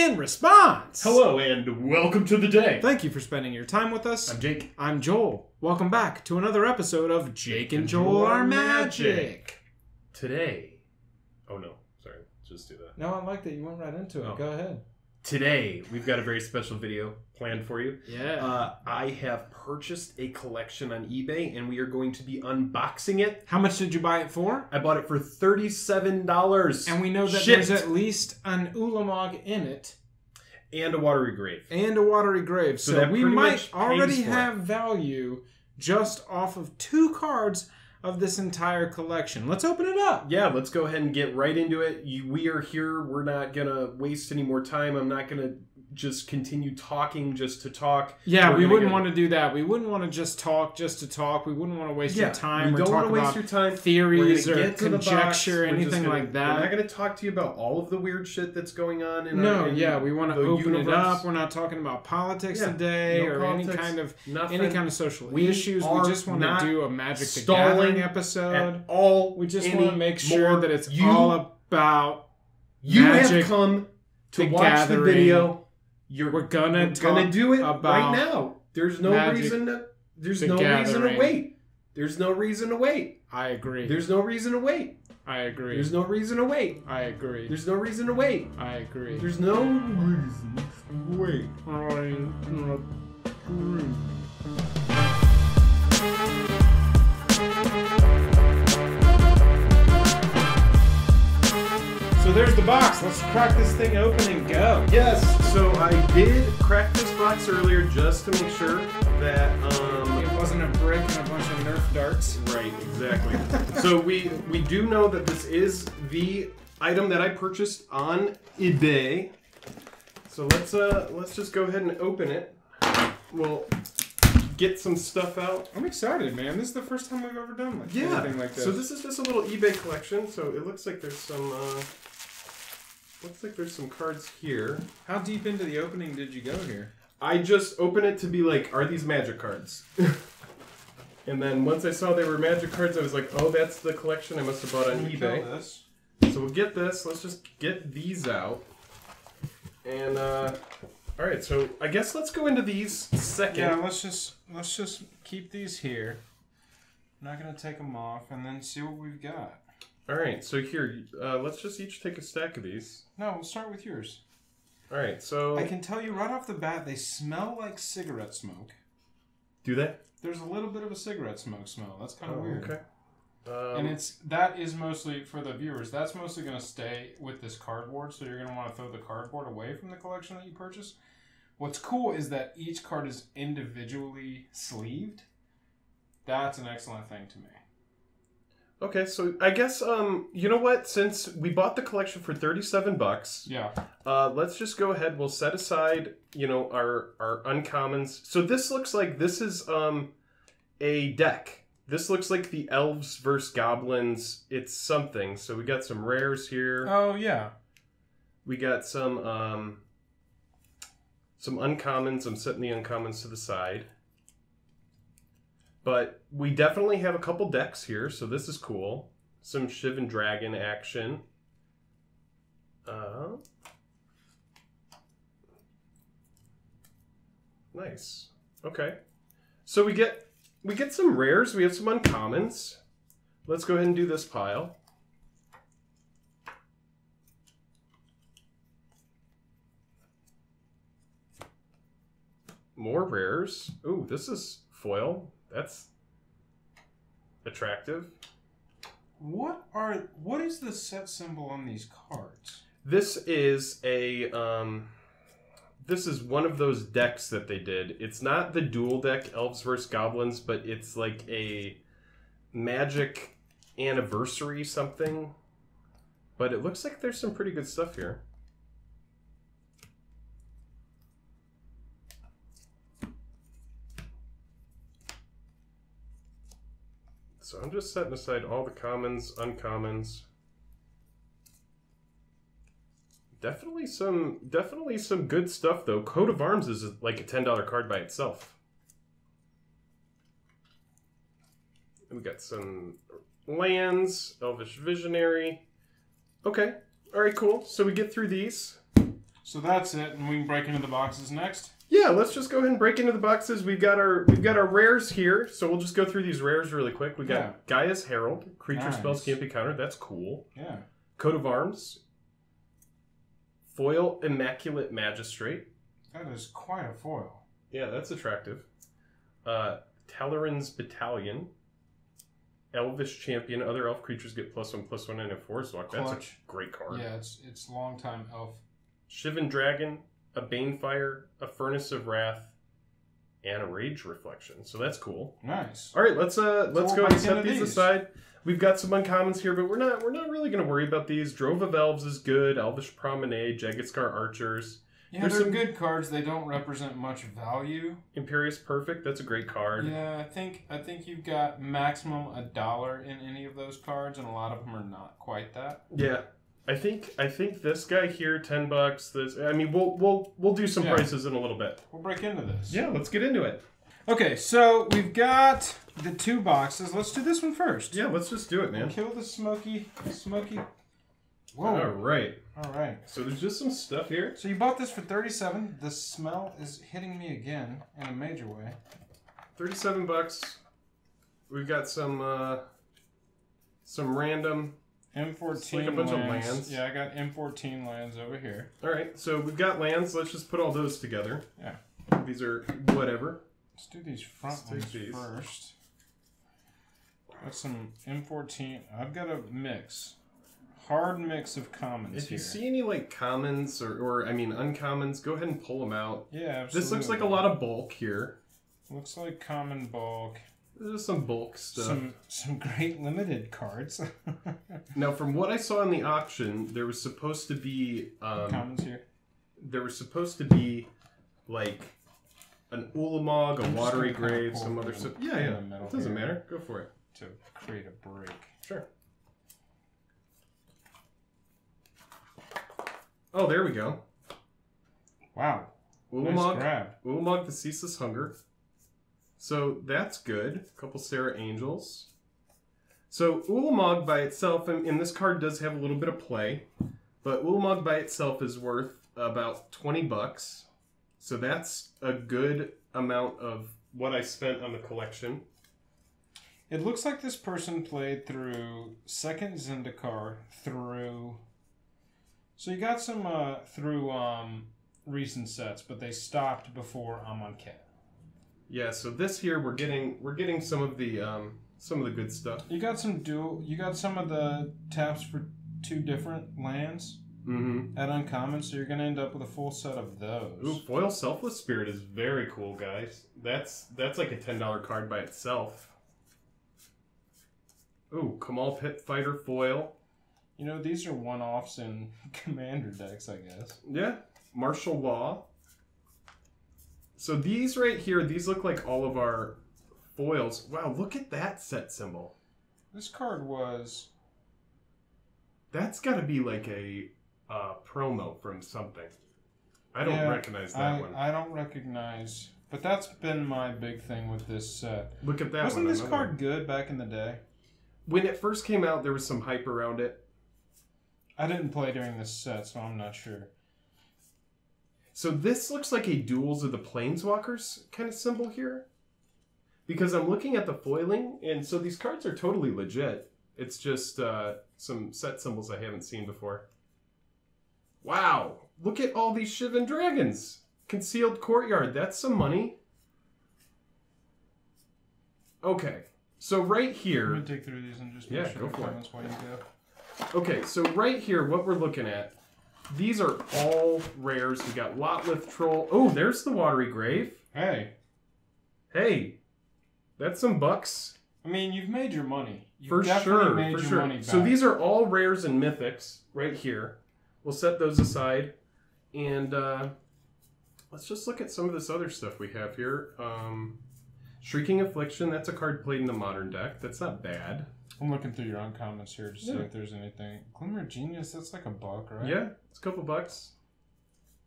in response. Hello and welcome to the day. Thank you for spending your time with us. I'm Jake. I'm Joel. Welcome back to another episode of Jake and Joel Are Magic. Today. Oh no, sorry. Just do that. No, I like that you went right into it. Oh. Go ahead. Today, we've got a very special video planned for you. Yeah. I have purchased a collection on eBay, and we are going to be unboxing it. How much did you buy it for? I bought it for $37. And we know that there's at least an Ulamog in it. And a Watery Grave. And a Watery Grave. So that we might already have value just off of two cards of this entire collection. Let's open it up. Yeah, let's go ahead and get right into it. We are here. We're not going to waste any more time. I'm not going to just continue talking just to talk. Yeah, we wouldn't want to do that. We wouldn't want to just talk just to talk. We wouldn't want to waste your time. We don't want to waste your time. Theories or conjecture or anything like that. We're not going to talk to you about all of the weird shit that's going on in our universe. No, yeah, we want to open it up. We're not talking about politics today or any kind of social issues. We just want to do a Magic the Gathering episode. At all, we just want to make sure that it's all about Magic. You have come to watch the video. We're gonna do it right now. There's no reason to wait. I agree. There's no reason to wait. I agree. There's no reason to wait. I agree. There's no reason to wait. I agree. There's no reason to wait. So there's the box. Let's crack this thing open and go. Yes. So I did crack this box earlier just to make sure that it wasn't a brick and a bunch of Nerf darts. Right. Exactly. So we do know that this is the item that I purchased on eBay. So let's just go ahead and open it. We'll get some stuff out. I'm excited, man. This is the first time I've ever done anything like this. So this is just a little eBay collection. So it looks like there's some. Looks like there's some cards here. How deep into the opening did you go here? I just opened it to be like, are these Magic cards? And then once I saw they were Magic cards, I was like, oh, that's the collection I must have bought on eBay. So we'll get this. Let's just get these out. And all right, so I guess let's go into these second. Yeah, let's just keep these here. I'm not gonna take them off, and then see what we've got. All right, so here, let's just each take a stack of these. No, we'll start with yours. All right, so I can tell you right off the bat, they smell like cigarette smoke. Do they? There's a little bit of a cigarette smoke smell. That's kind of weird. Okay. And that is mostly for the viewers. That's mostly going to stay with this cardboard, so you're going to want to throw the cardboard away from the collection that you purchase. What's cool is that each card is individually sleeved. That's an excellent thing to me. Okay, so I guess, you know what? Since we bought the collection for $37, yeah. Let's just go ahead. We'll set aside, you know, our uncommons. So this looks like this is a deck. This looks like the Elves versus Goblins. It's something. So we got some rares here. Oh, yeah. We got some uncommons. I'm setting the uncommons to the side. But we definitely have a couple decks here, so this is cool. Some Shivan Dragon action. Nice. Okay. So we get some rares. We have some uncommons. Let's go ahead and do this pile. More rares. Ooh, this is foil. That's attractive. What is the set symbol on these cards? This is a this is one of those decks that they did. It's not the dual deck Elves vs. Goblins, but it's like a Magic anniversary something. But it looks like there's some pretty good stuff here. So I'm just setting aside all the commons, uncommons. Definitely some good stuff though. Coat of Arms is like a $10 card by itself. We got some lands, Elvish Visionary. Okay, all right, cool. So we get through these. So that's it, and we can break into the boxes next. Yeah, let's just go ahead and break into the boxes. We've got our rares here, so we'll just go through these rares really quick. We got Gaia's Herald, creature spells can't be countered. That's cool. Yeah. Coat of Arms, foil Immaculate Magistrate. That is quite a foil. Yeah, that's attractive. Talaran's Battalion, Elvish Champion. Other elf creatures get +1/+1 and a +4/+1. That's a great card. Yeah, it's long time elf. Shivan Dragon, a Banefire, a Furnace of Wrath, and a Rage Reflection. So that's cool. Nice. All right, let's go ahead and set these aside. We've got some uncommons here, but we're not really going to worry about these. Drove of Elves is good. Elvish Promenade, Jagged Scar Archers. Yeah, there's some good cards. They don't represent much value. Imperious Perfect, that's a great card. Yeah, I think you've got maximum $1 in any of those cards, and a lot of them are not quite that. Yeah. I think this guy here, $10. This, I mean, we'll do some prices in a little bit. We'll break into this. Yeah, let's get into it. Okay, so we've got the two boxes. Let's do this one first. Yeah, let's just do it, man. Kill the smoky. Whoa. All right. So there's just some stuff here. So you bought this for $37. The smell is hitting me again in a major way. $37. We've got some random M14 it's like a bunch lands. Of lands. Yeah, I got M14 lands over here. All right, so we've got lands. Let's just put all those together. Yeah. These are whatever. Let's do these ones first. Got some M14. I've got a mix. Hard mix of commons here. If you see any, like, commons or I mean, uncommons, go ahead and pull them out. Yeah, absolutely. This looks like a lot of bulk here. Looks like common bulk. There's some bulk stuff. Some great limited cards. Now, from what I saw in the auction, there was supposed to be commons here. There was supposed to be like an Ulamog, a Watery Grave, some other stuff. Yeah, yeah. It doesn't matter. Go for it. To create a break. Sure. Oh, there we go. Wow. Ulamog. Nice grab. Ulamog, the Ceaseless Hunger. So that's good. A couple Sarah Angels. So Ulamog by itself, and this card does have a little bit of play, but Ulamog by itself is worth about $20. So that's a good amount of what I spent on the collection. It looks like this person played through second Zendikar through... So you got some through recent sets, but they stopped before Amonkhet. Yeah, so this here we're getting some of the good stuff. You got some of the taps for two different lands at uncommon, so you're gonna end up with a full set of those. Ooh, foil Selfless Spirit is very cool, guys. That's like a $10 card by itself. Ooh, Kamal Pit Fighter foil. You know, these are one-offs in commander decks, I guess. Yeah. Martial Law. So these right here, these look like all of our foils. Wow, look at that set symbol. This card was... That's got to be like a promo from something. I don't recognize that one. I don't recognize... But that's been my big thing with this set. Look at that. Wasn't this card good back in the day? When it first came out, there was some hype around it. I didn't play during this set, so I'm not sure. So this looks like a Duels of the Planeswalkers kind of symbol here. Because I'm looking at the foiling, and so these cards are totally legit. It's just some set symbols I haven't seen before. Wow! Look at all these Shivan Dragons! Concealed Courtyard, that's some money. Okay, so right here... I'm going to take through these and just make sure the comments while you go. Okay, so right here, what we're looking at... These are all rares. We got Lotleth Troll. Oh, there's the Watery Grave. Hey. That's some bucks. I mean, you've made your money. You've definitely made your money back. So these are all rares and mythics right here. We'll set those aside. And let's just look at some of this other stuff we have here. Shrieking Affliction. That's a card played in the modern deck. That's not bad. I'm looking through your uncommons here to see if there's anything. Glimmer Genius, that's like $1, right? Yeah, it's a couple bucks.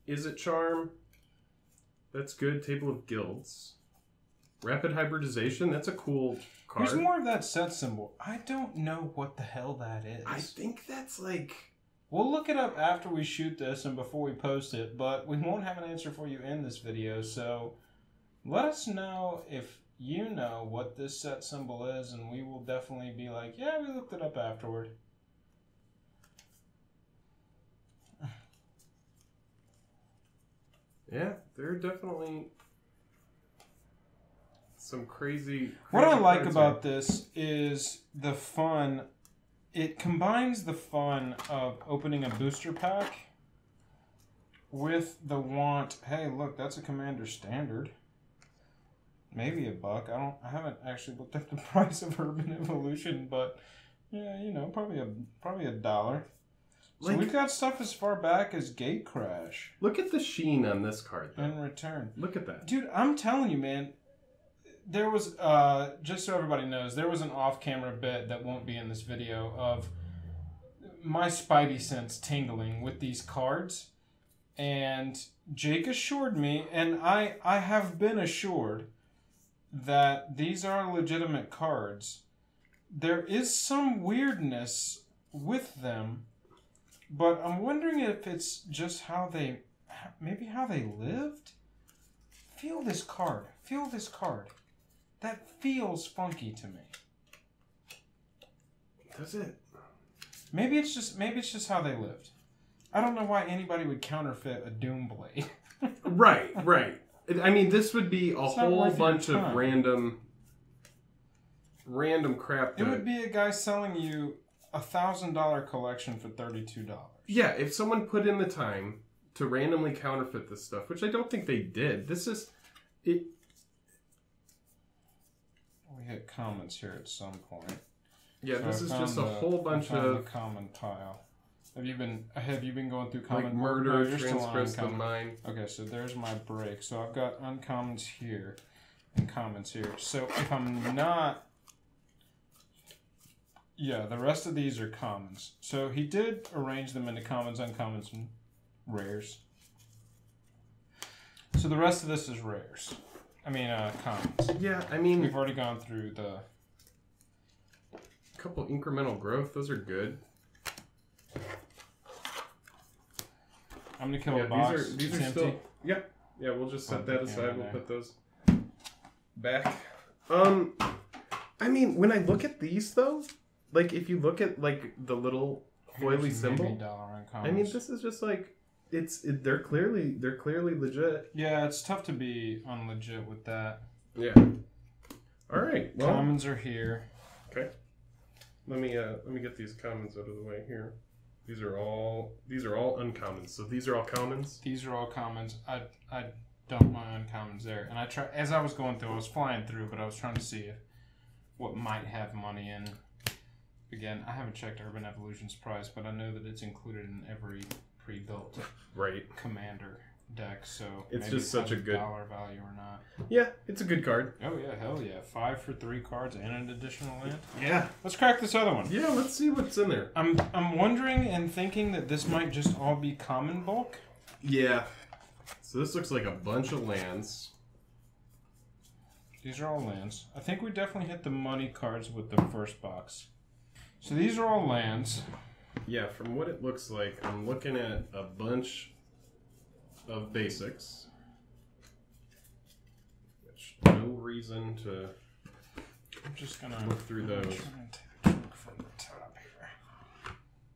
Is it Charm? That's good. Table of Guilds. Rapid Hybridization, that's a cool card. Here's more of that set symbol. I don't know what the hell that is. I think that's like... We'll look it up after we shoot this and before we post it, but we won't have an answer for you in this video, so let us know if you know what this set symbol is, and we will definitely be like, yeah, we looked it up afterward. Yeah, there are definitely some crazy... What I like about this is the fun. It combines the fun of opening a booster pack with the want, hey, look, that's a Commander standard. Maybe $1. I haven't actually looked up the price of Urban Evolution, but yeah, you know, probably $1. So like, we've got stuff as far back as Gate Crash. Look at the sheen on this card, though. In return. Look at that. Dude, I'm telling you, man, there was, just so everybody knows, there was an off-camera bit that won't be in this video of my spidey sense tingling with these cards. And Jake assured me, and I have been assured, that these are legitimate cards. There is some weirdness with them, but I'm wondering if it's just how they, maybe how they lived? Feel this card. Feel this card. That feels funky to me. Does it? Maybe it's just how they lived. I don't know why anybody would counterfeit a Doom Blade. Right, right. I mean, this would be a whole bunch of random crap. It would be a guy selling you $1,000 collection for $32. Yeah, if someone put in the time to randomly counterfeit this stuff, which I don't think they did. This is it. We hit comments here at some point. Yeah, so this is just a whole bunch of comment pile. Have you been going through common like murder, no, transgress the mind? Okay, so there's my break. So I've got uncommons here and commons here. So if I'm not, yeah, the rest of these are commons. So he did arrange them into commons, uncommons, and rares. So the rest of this is rares. I mean, commons. Yeah, I mean, we've already gone through the couple incremental growth. Those are good. I'm gonna kill a box. These are still. Yep. Yeah, we'll just set that aside. We'll put those back. I mean, when I look at these though, like if you look at like the little foily symbol, I mean, this is just like they're clearly legit. Yeah, it's tough to be unlegit with that. Yeah. All right. Well, commons are here. Okay. Let me get these commons out of the way here. These are all uncommons. So these are all commons. These are all commons. I dumped my uncommons there, and I try as I was going through. I was flying through, but I was trying to see what might have money in. Again, I haven't checked Urban Evolution's price, but I know that it's included in every pre-built right Commander deck. So it's maybe just such a good dollar value or not. Yeah, it's a good card. Oh yeah, hell yeah! 5 for 3 cards and an additional land. Yeah, let's crack this other one. Yeah, let's see what's in there. I'm wondering and thinking that this might just all be common bulk. Yeah. So this looks like a bunch of lands. These are all lands. I think we definitely hit the money cards with the first box. So these are all lands. Yeah, from what it looks like, I'm looking at a bunch of basics, which no reason to. I'm just gonna look through those. I'm trying to take a look from the top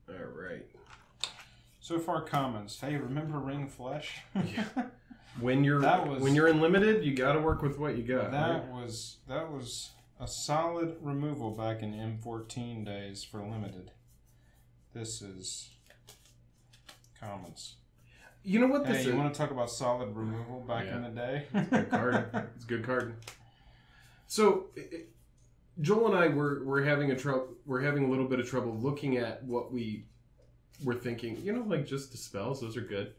here. All right. So far, commons. Hey, remember Ring Flesh? Yeah. When you're in limited, you got to work with what you got. That was a solid removal back in M14 days for limited. This is commons. You know what this is? You want to talk about solid removal back in the day? It's a good card. It's a good card. So, Joel and I were having a little bit of trouble looking at what we were thinking. You know, like just dispels; those are good.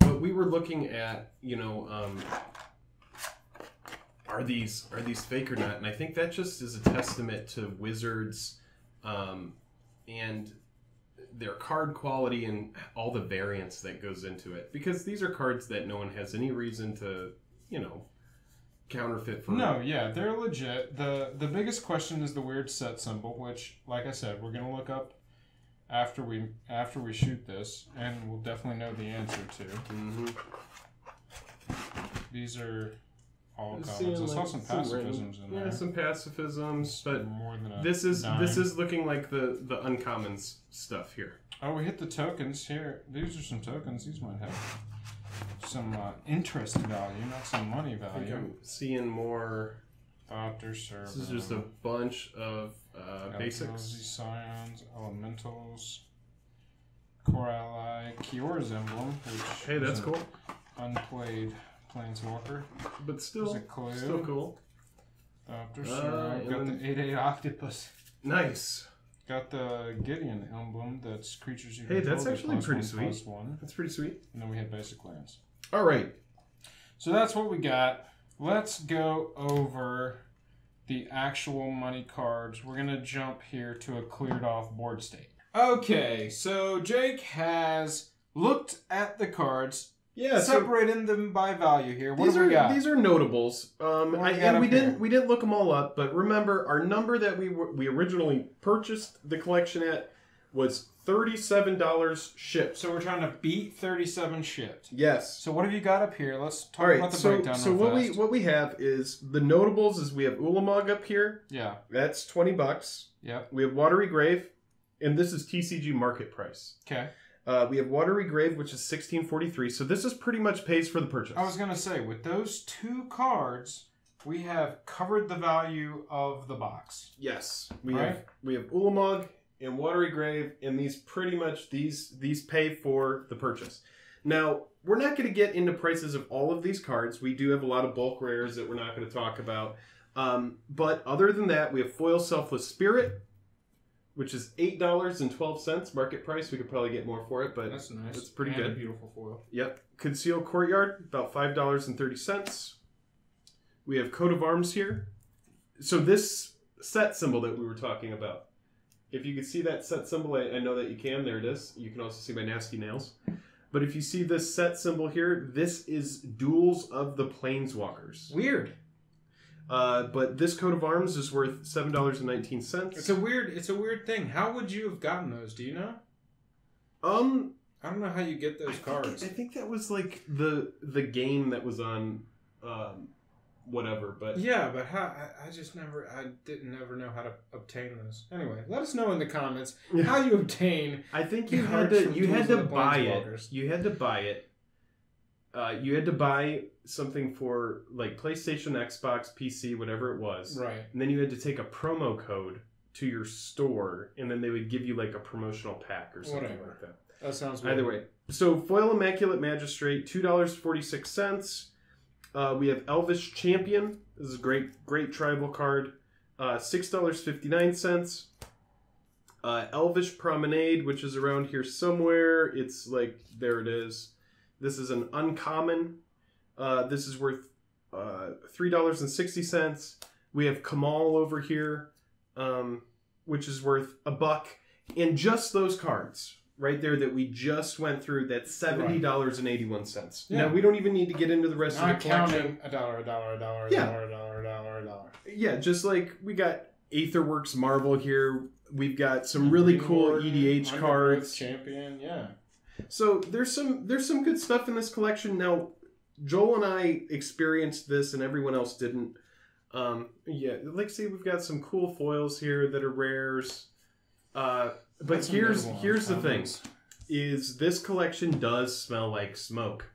But we were looking at, you know, are these fake or not? And I think that just is a testament to Wizards and their card quality and all the variance that goes into it, because these are cards that no one has any reason to, you know, counterfeit for. No, yeah, they're legit. The biggest question is the weird set symbol, which, like I said, we're gonna look up after we shoot this, and we'll definitely know the answer to. These are all commons. I saw some pacifisms in there. Yeah, some pacifisms, but more than a this is looking like the uncommons stuff here. Oh, we hit the tokens here. These are some tokens. These might have some interest value, not some money value. I think I'm seeing more. This is just a bunch of basics. Scions, elementals, core ally, Kiora's emblem. Which hey, that's cool. Unplayed planeswalker, but still cool. Got the 8/8 octopus. Nice. Got the Gideon emblem. That's creatures you. Hey, that's actually pretty sweet. That's pretty sweet. And then we had basic lands. All right. So that's what we got. Let's go over the actual money cards. We're going to jump here to a cleared off board state. Okay, so Jake has looked at the cards, separating them by value here. What do we got? These are notables. We didn't look them all up, but remember our number that we originally purchased the collection at was $37 shipped. So we're trying to beat 37 shipped. Yes. So what have you got up here? Let's talk about the breakdown. So what we have is the notables is we have Ulamog up here. Yeah. That's $20. Yeah. We have Watery Grave, and this is TCG market price. Okay. We have Watery Grave, which is $16.43. So this is pretty much pays for the purchase. I was gonna say with those two cards, we have covered the value of the box. Yes. We have Ulamog and Watery Grave, and these pretty much these pay for the purchase. Now, we're not going to get into prices of all of these cards. We do have a lot of bulk rares that we're not going to talk about. But other than that, we have Foil Selfless Spirit, which is $8.12 market price. We could probably get more for it, but that's nice. It's pretty good. A beautiful foil. Yep. Concealed Courtyard, about $5.30. We have Coat of Arms here. So this set symbol that we were talking about. If you could see that set symbol, I know that you can. There it is. You can also see my nasty nails. But if you see this set symbol here, this is Duels of the Planeswalkers. Weird. But this coat of arms is worth $7.19. It's a weird thing. How would you have gotten those? Do you know? I don't know how you get those cards. I think that was like the game that was on. Whatever, but yeah, but how I just never, I didn't ever know how to obtain those. Anyway, let us know in the comments how you obtain. I think you had to buy it. You had to buy it. You had to buy something for like PlayStation, Xbox, PC, whatever it was. Right. And then you had to take a promo code to your store, and then they would give you like a promotional pack or something like that. That sounds good. Either way, so Foil Immaculate Magistrate, $2.46. We have Elvish Champion. This is a great tribal card. $6.59. Elvish Promenade, which is around here somewhere. It's like, there it is. This is an uncommon. This is worth $3.60. We have Kamal over here, which is worth $1. And just those cards right there that we just went through, that's $70.81. Yeah. Now, we don't even need to get into the rest of the collection. Counting a dollar. Yeah, just like we got Aetherworks Marvel here. We've got some really cool EDH cards. Champion, yeah. So there's some good stuff in this collection. Now, Joel and I experienced this and everyone else didn't. Yeah, like see, we've got some cool foils here that are rares. But here's the thing, is this collection does smell like smoke.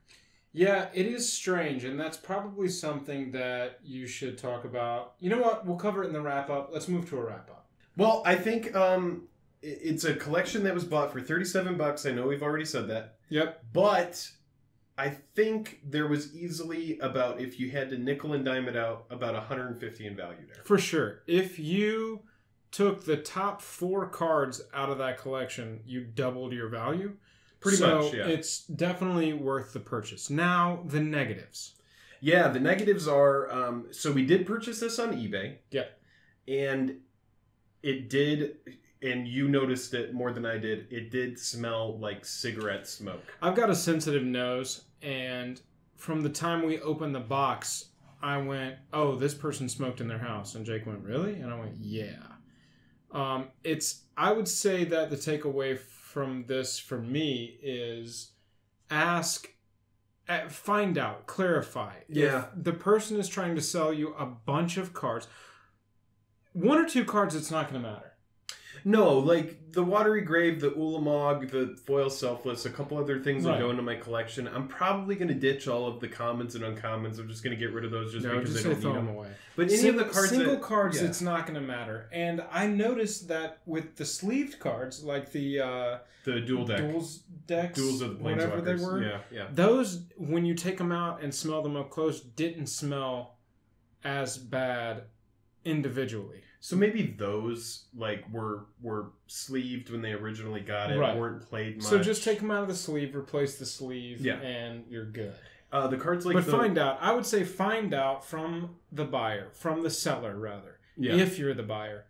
Yeah, it is strange, and that's probably something that you should talk about. You know what? We'll cover it in the wrap-up. Let's move to a wrap-up. Well, I think it's a collection that was bought for $37. I know we've already said that. Yep. But I think there was easily about, if you had to nickel and dime it out, about $150 in value there. For sure. If you took the top 4 cards out of that collection, you doubled your value. Pretty much, yeah. It's definitely worth the purchase. Now, the negatives. Yeah, the negatives are, so we did purchase this on eBay. Yeah. And it did, and you noticed it more than I did, it did smell like cigarette smoke. I've got a sensitive nose, and from the time we opened the box, I went, oh, this person smoked in their house. And Jake went, really? And I went, yeah. I would say that the takeaway from this for me is ask, find out, clarify. Yeah. If the person is trying to sell you a bunch of cards, one or two cards, it's not going to matter. No, like the Watery Grave, the Ulamog, the Foil Selfless, a couple other things that go into my collection. I'm probably going to ditch all of the commons and uncommons. I'm just going to get rid of those because I don't need them away. But any of the cards, single cards, it's not going to matter. And I noticed that with the sleeved cards, like the duels decks, Duels of the Planeswalkers, whatever they were, those when you take them out and smell them up close, didn't smell as bad individually. So maybe those like were sleeved when they originally got it, weren't played much. So just take them out of the sleeve, replace the sleeve, and you're good. The cards like find out. I would say find out from the buyer, from the seller rather. Yeah. If you're the buyer,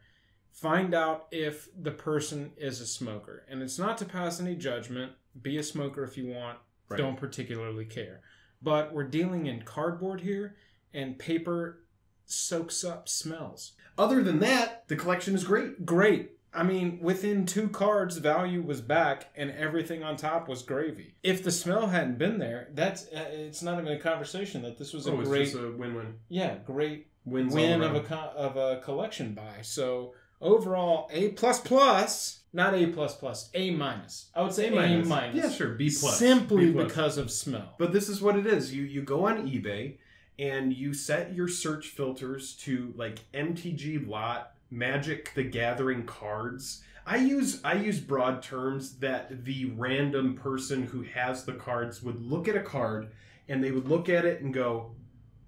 find out if the person is a smoker. And it's not to pass any judgment. Be a smoker if you want. Right. Don't particularly care. But we're dealing in cardboard here, and paper soaks up smells. Other than that, the collection is great. Great. I mean, within two cards, value was back, and everything on top was gravy. If the smell hadn't been there, it's not even a conversation that this was it's just a win-win. Yeah, great win of a collection buy. So overall, A++. Not A++, A-. I would say A-. Yeah, sure, B+. Simply because of smell. But this is what it is. You go on eBay. And you set your search filters to like MTG lot, Magic the Gathering cards. I use broad terms that the random person who has the cards would look at a card and they would look at it and go,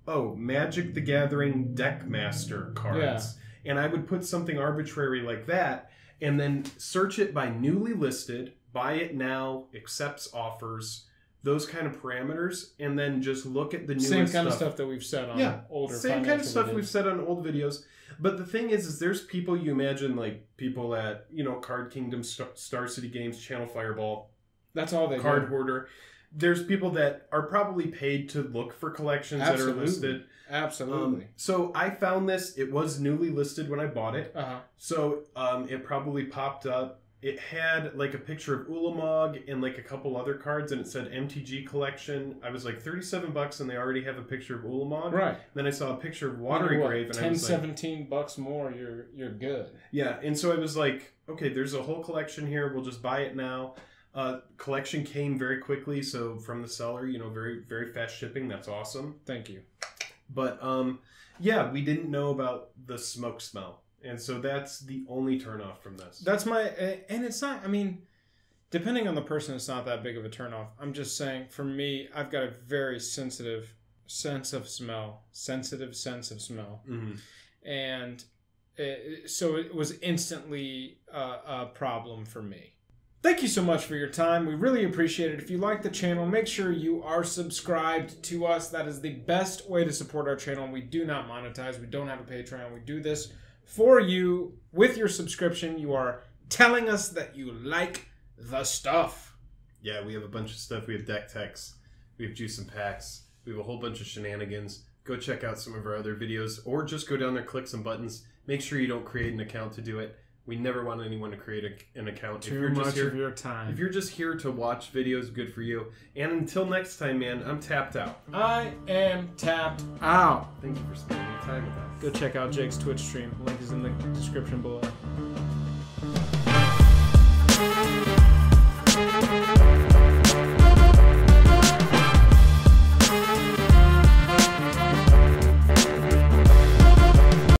oh, Magic the Gathering Deckmaster cards. Yeah. And I would put something arbitrary like that and then search it by newly listed, buy it now, accepts offers, those kind of parameters, and then just look at the newest stuff. Same kind of stuff that we've said on older videos. Same kind of stuff we've said on old videos. But the thing is there's people, you imagine, like people at, Card Kingdom, Star City Games, Channel Fireball. That's all they do. Card Hoarder. There's people that are probably paid to look for collections that are listed. Absolutely. So I found this. It was newly listed when I bought it. Uh-huh. So it probably popped up. It had like a picture of Ulamog and like a couple other cards, and it said MTG collection. I was like $37, and they already have a picture of Ulamog. Right. And then I saw a picture of Watery Grave, and I was like, $17 more, you're good. Yeah, and so I was like, okay, there's a whole collection here. We'll just buy it now. Collection came very quickly, so from the seller, very very fast shipping. That's awesome. Thank you. But yeah, we didn't know about the smoke smell. And so that's the only turnoff from this. That's and it's not, I mean, depending on the person, it's not that big of a turnoff. I'm just saying, for me, I've got a very sensitive sense of smell. Mm-hmm. And so it was instantly a problem for me. Thank you so much for your time. We really appreciate it. If you like the channel, make sure you are subscribed to us. That is the best way to support our channel. We do not monetize. We don't have a Patreon. We do this for you. With your subscription, you are telling us that you like the stuff. Yeah, we have a bunch of stuff. We have deck techs. We have juice and packs. We have a whole bunch of shenanigans. Go check out some of our other videos, or just go down there, click some buttons. Make sure you don't create an account to do it. We never want anyone to create an account. Too much of your time. If you're just here to watch videos, good for you. And until next time, man, I'm tapped out. I am tapped out. Thank you for spending your time with us. Go check out Jake's Twitch stream. Link is in the description below.